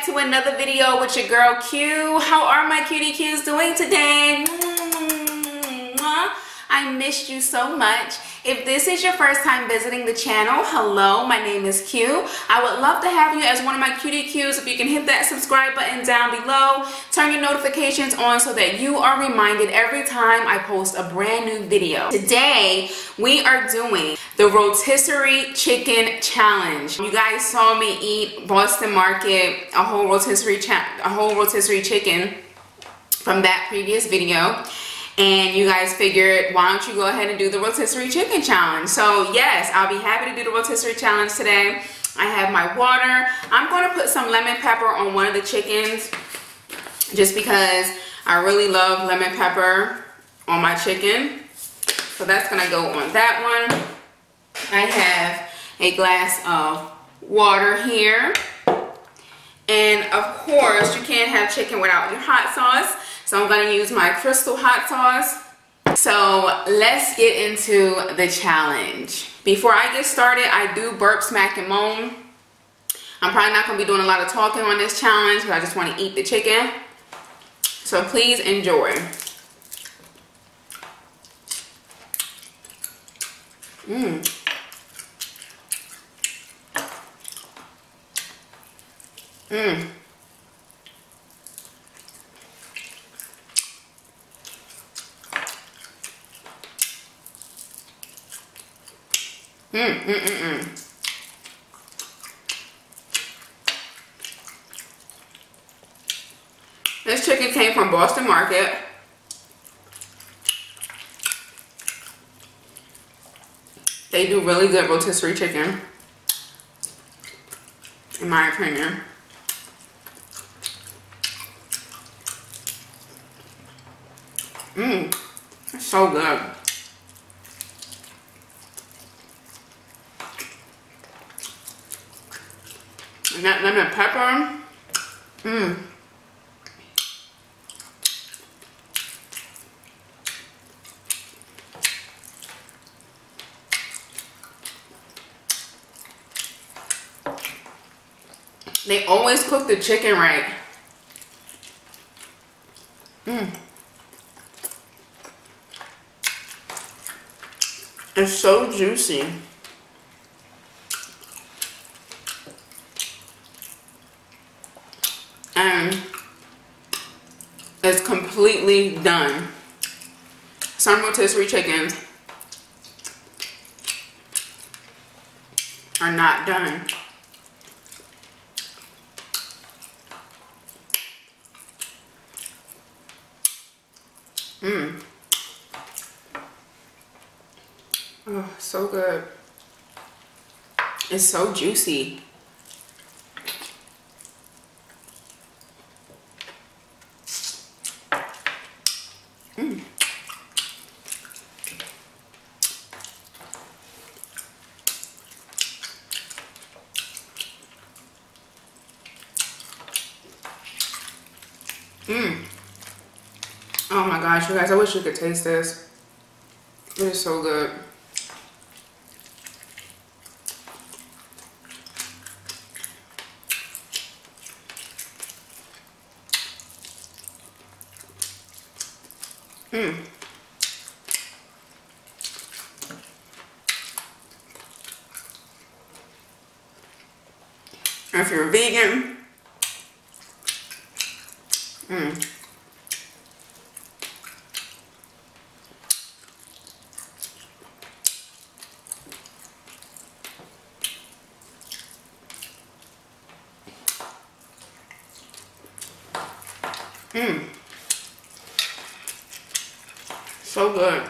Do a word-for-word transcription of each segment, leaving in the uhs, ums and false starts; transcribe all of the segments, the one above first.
back to another video with your girl Q. How are my cutie Qs doing today? I missed you so much. If this is your first time visiting the channel, hello, my name is Q. I would love to have you as one of my cutie Qs. If you can hit that subscribe button down below, turn your notifications on so that you are reminded every time I post a brand new video. Today, we are doing the rotisserie chicken challenge. You guys saw me eat Boston Market, a whole rotisserie, a whole rotisserie chicken from that previous video. And you guys figured, why don't you go ahead and do the rotisserie chicken challenge? So yes, I'll be happy to do the rotisserie challenge today. I have my water. I'm gonna put some lemon pepper on one of the chickens just because I really love lemon pepper on my chicken. So that's gonna go on that one. I have a glass of water here. And of course, you can't have chicken without your hot sauce. So I'm gonna use my Crystal hot sauce. So let's get into the challenge. Before I get started, I do burp, smack, and moan. I'm probably not gonna be doing a lot of talking on this challenge because I just wanna eat the chicken. So please enjoy. Mmm. Mmm. Mm, mm, mm, mm. This chicken came from Boston Market. They do really good rotisserie chicken, in my opinion. Mmm, it's so good. And that lemon pepper, mmm. They always cook the chicken right. Mmm. It's so juicy. And it's completely done. Some rotisserie chickens are not done. Mmm. Oh, so good. It's so juicy. Mm. Mm. Oh my gosh, you guys, I wish you could taste this. It is so good. Mm. If you're vegan, mm. Mm. So good.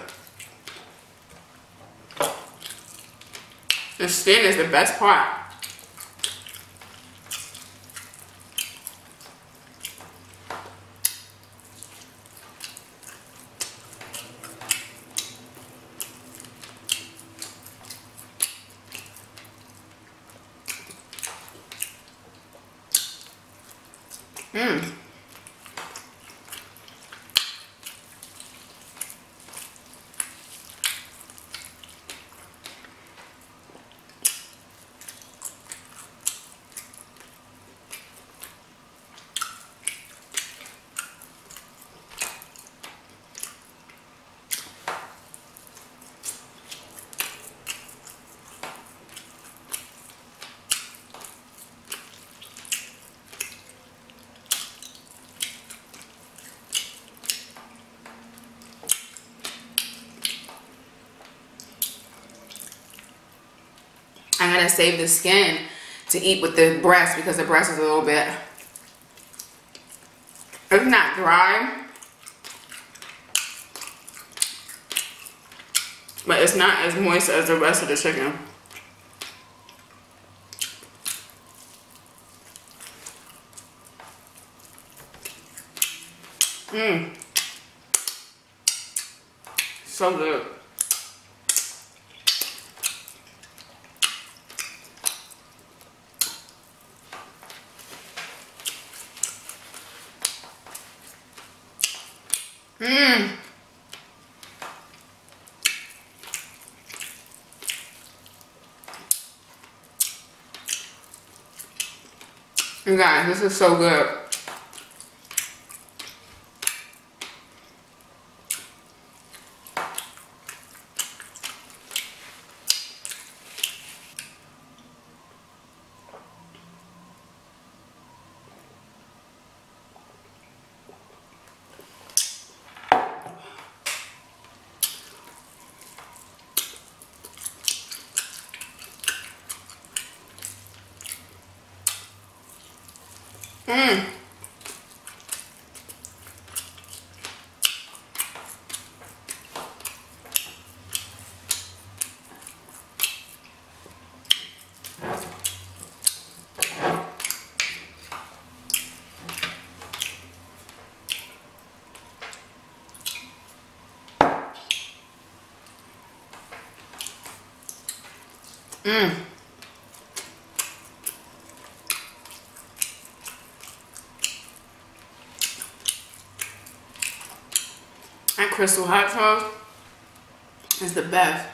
The skin is the best part. Mmm. kind of save the skin to eat with the breast, because the breast is a little bit, it's not dry, but it's not as moist as the rest of the chicken. Mmm. So good. Mmm. You guys, this is so good. Mmm. Mmm. That Crystal hot sauce is the best.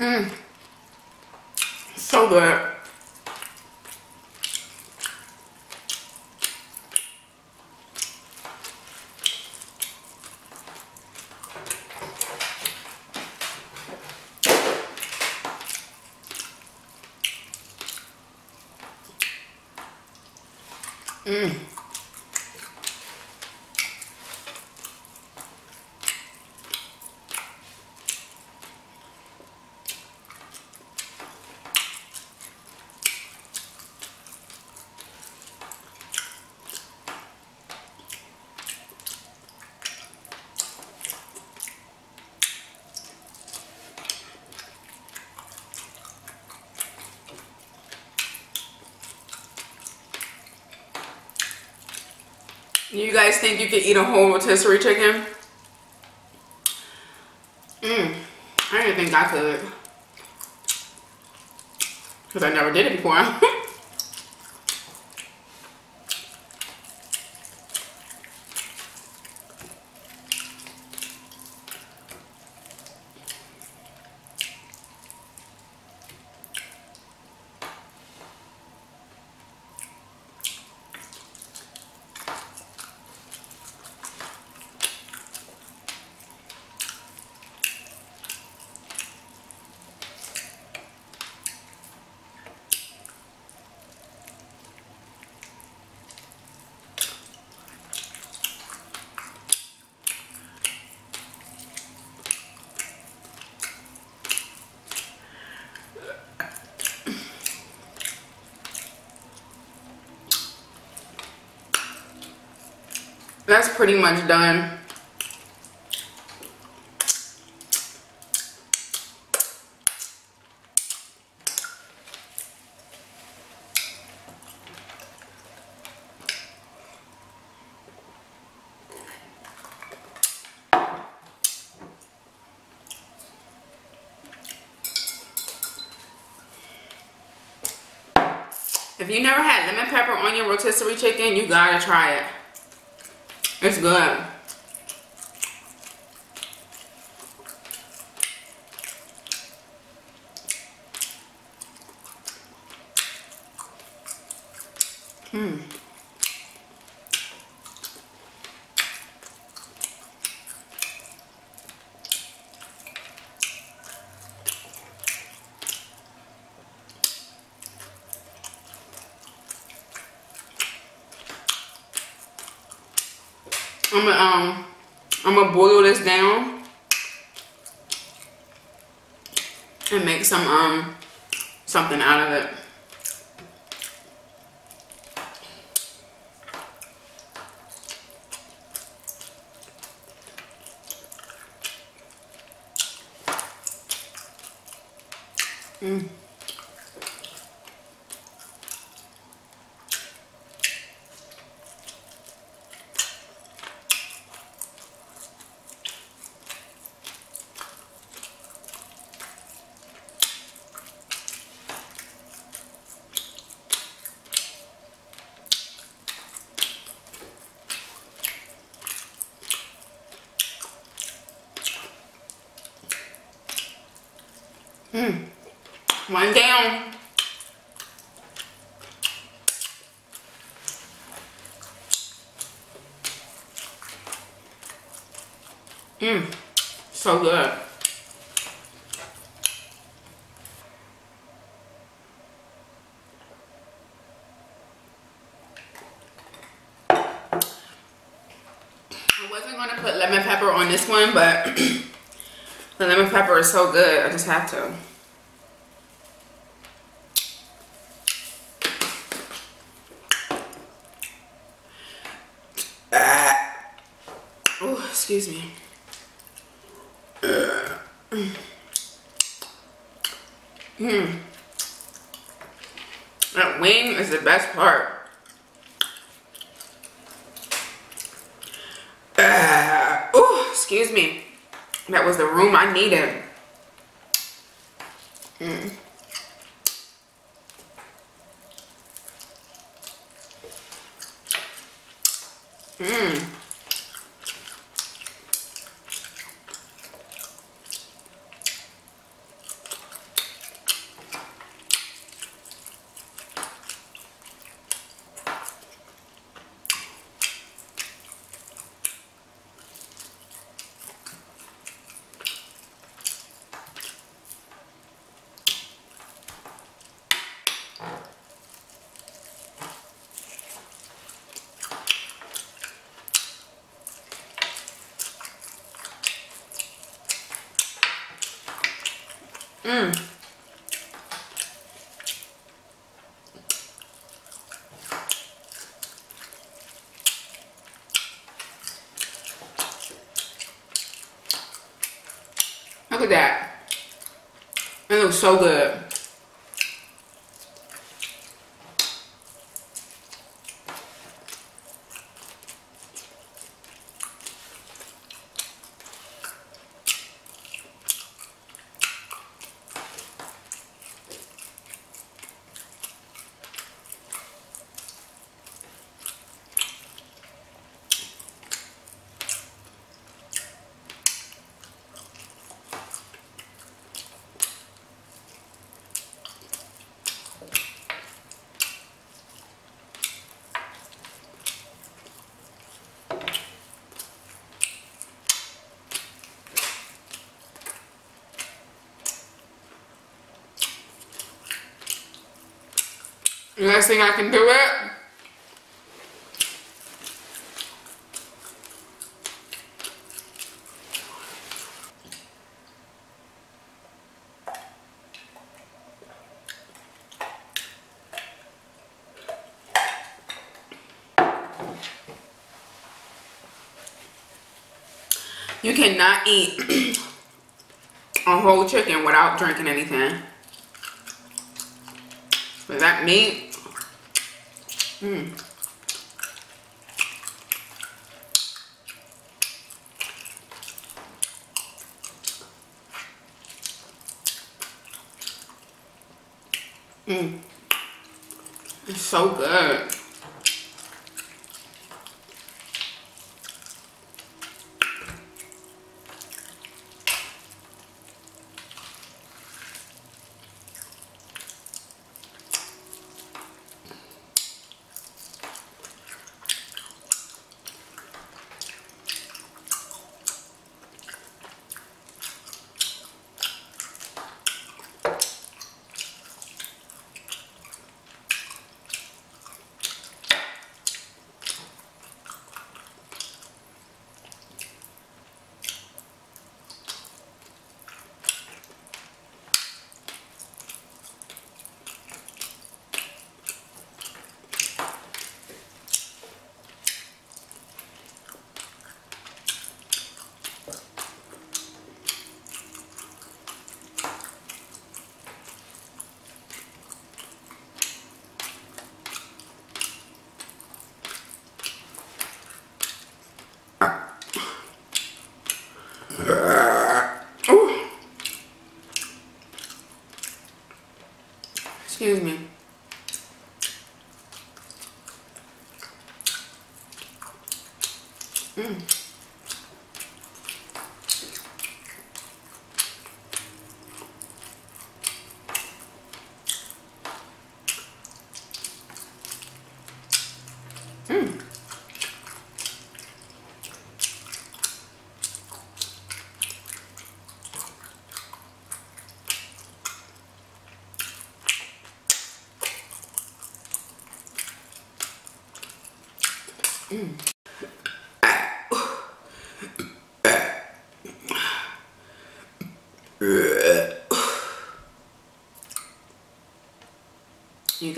Mmm, so good. Mmm. You guys think you could eat a whole rotisserie chicken? Mmm. I didn't think I could, because I never did it before. That's pretty much done. If you never had lemon pepper on your rotisserie chicken, you gotta try it. It's good. I'm gonna um I'm gonna boil this down and make some um something out of it. Mm. Mm. One down. Mmm, so good. I wasn't gonna put lemon pepper on this one, but the lemon pepper is so good, I just have to. Excuse me. Mm. That wing is the best part. Uh, oh, excuse me. That was the room I needed. Mm. Mm. Mmm. Look at that. It looks so good. The next thing I can do it. You cannot eat a whole chicken without drinking anything. But that meat. Mm. Mm. It's so good.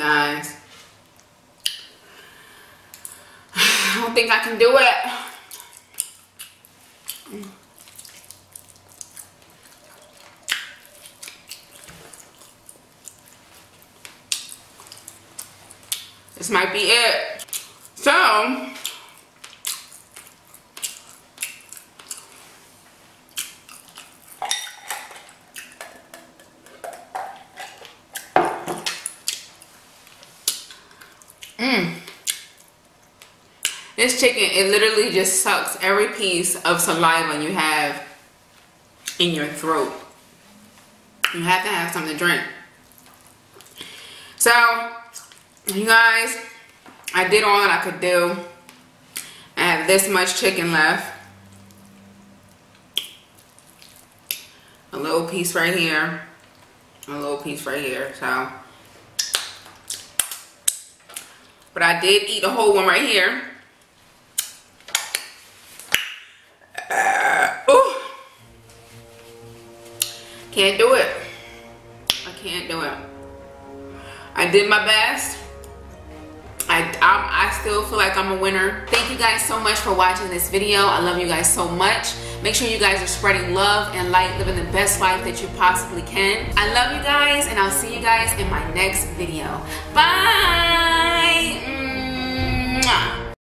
guys. I don't think I can do it. This might be it. So, mmm. This chicken, it literally just sucks every piece of saliva you have in your throat. You have to have something to drink. So, you guys, I did all I could do. I have this much chicken left. A little piece right here. A little piece right here. So, but I did eat a whole one right here. Can't do it. I can't do it. I did my best. I, I, I still feel like I'm a winner. Thank you guys so much for watching this video. I love you guys so much. Make sure you guys are spreading love and light, living the best life that you possibly can. I love you guys, and I'll see you guys in my next video. Bye. Mwah.